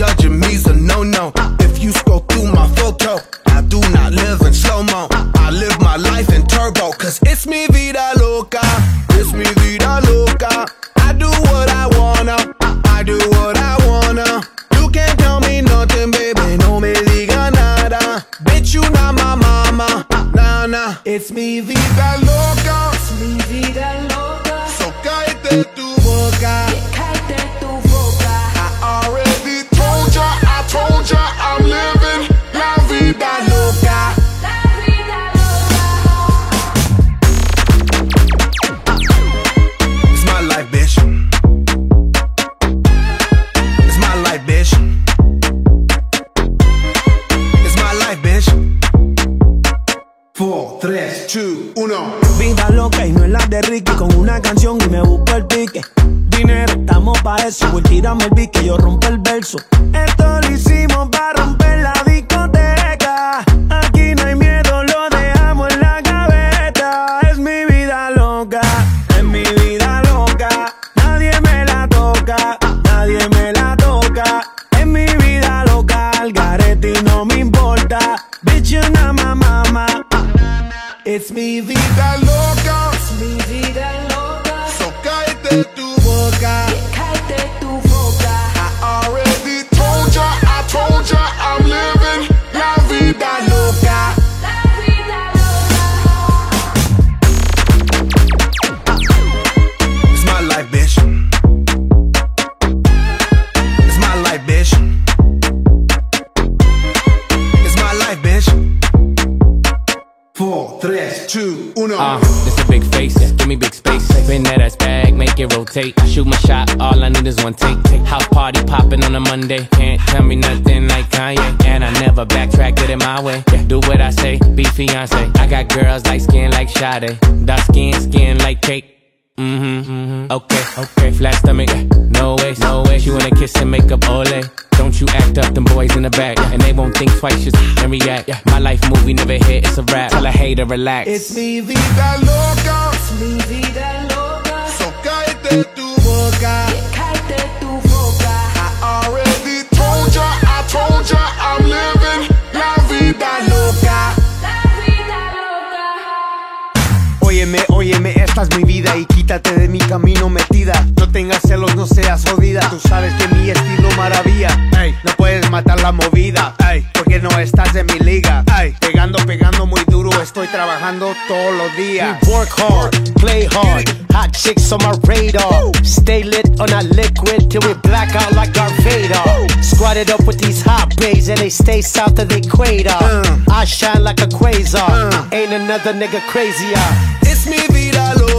judging me's a no-no. If you scroll through my photo, I do not live in slow-mo. I live my life in turbo, cause it's mi vida loca. It's mi vida loca. I do what I wanna. I do what I wanna. You can't tell me nothing, baby. No me diga nada. Bitch, you not my mama. Nah, nah. It's mi vida loca. It's mi vida loca. So cállate tu boca. Vida loca y no es la de Ricky. Con una canción y me busco el pique. Dinero, estamos pa' eso. Voy, tírame el beat que yo rompo el verso. Esto lo hicimos pa' romper la discoteca. Aquí no hay miedo, lo dejamos en la gaveta. Es mi vida loca. Es mi vida loca. Nadie me la toca. Nadie me la toca. Es mi vida loca. Al garete y no me importa. Bitch, you know my mama. It's mi vida loca. It's mi vida loca. So cállate tu boca. Yeah, cállate tu boca. I already told ya, I told ya, I'm living la vida loca. La vida loca. It's my life, bitch. It's my life, bitch. It's my life, bitch. 4, 3, 2, 1. It's a big face, give me big space. Spin that ass bag, make it rotate. Shoot my shot, all I need is one take. House party popping on a Monday. Can't tell me nothing like Kanye. And I never backtrack, get in my way. Do what I say, be fiance. I got girls like skin like Sade. Dark skin, skin like cake. Okay, okay, flat stomach, no way, no way. She wanna kiss and make up, ole. Don't you act up, them boys in the back, and they won't think twice, just and react. My life movie never hit, it's a rap. Tell a hater, relax. It's mi vida loca. It's mi vida loca. So cállate tu boca. Yeah, cállate tu boca. I already told ya, I told ya, I'm living la vida loca. Óyeme, óyeme, esta es mi vida y quítate de mi camino metida. No tengas celos, no seas jodida. Tú sabes que mi estilo maravilla. Ey, no puedes matar la movida. Ey, porque no estás en mi liga. Ey, pegando muy duro. Estoy trabajando todos los días. Work hard, play hard. Hot chicks on my radar. Stay lit on a liquid till we black out like our Vader. Squatted up with these hot bays and they stay south of the equator. I shine like a quasar. Ain't another nigga crazier. It's mi vida loca.